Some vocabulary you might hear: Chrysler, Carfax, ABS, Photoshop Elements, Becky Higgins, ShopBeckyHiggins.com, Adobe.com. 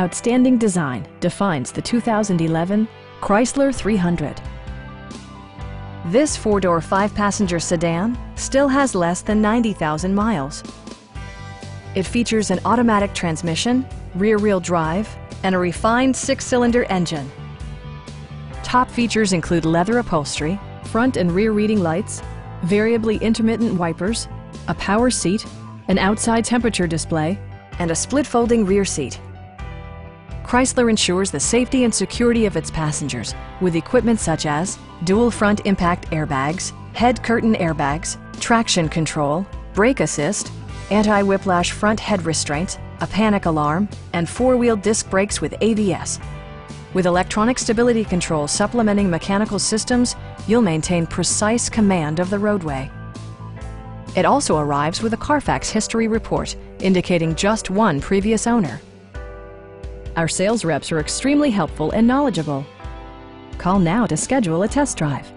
Outstanding design defines the 2011 Chrysler 300. This four-door, five-passenger sedan still has less than 90,000 miles. It features an automatic transmission, rear-wheel drive, and a refined six-cylinder engine. Top features include leather upholstery, front and rear reading lights, variably intermittent wipers, a power seat, an outside temperature display, and a split-folding rear seat. Chrysler ensures the safety and security of its passengers with equipment such as dual front impact airbags, head curtain airbags, traction control, brake assist, anti-whiplash front head restraints, a panic alarm, and four-wheel disc brakes with ABS. With electronic stability control supplementing mechanical systems, you'll maintain precise command of the roadway. It also arrives with a Carfax history report indicating just one previous owner. Our sales reps are extremely helpful and knowledgeable. Call now to schedule a test drive.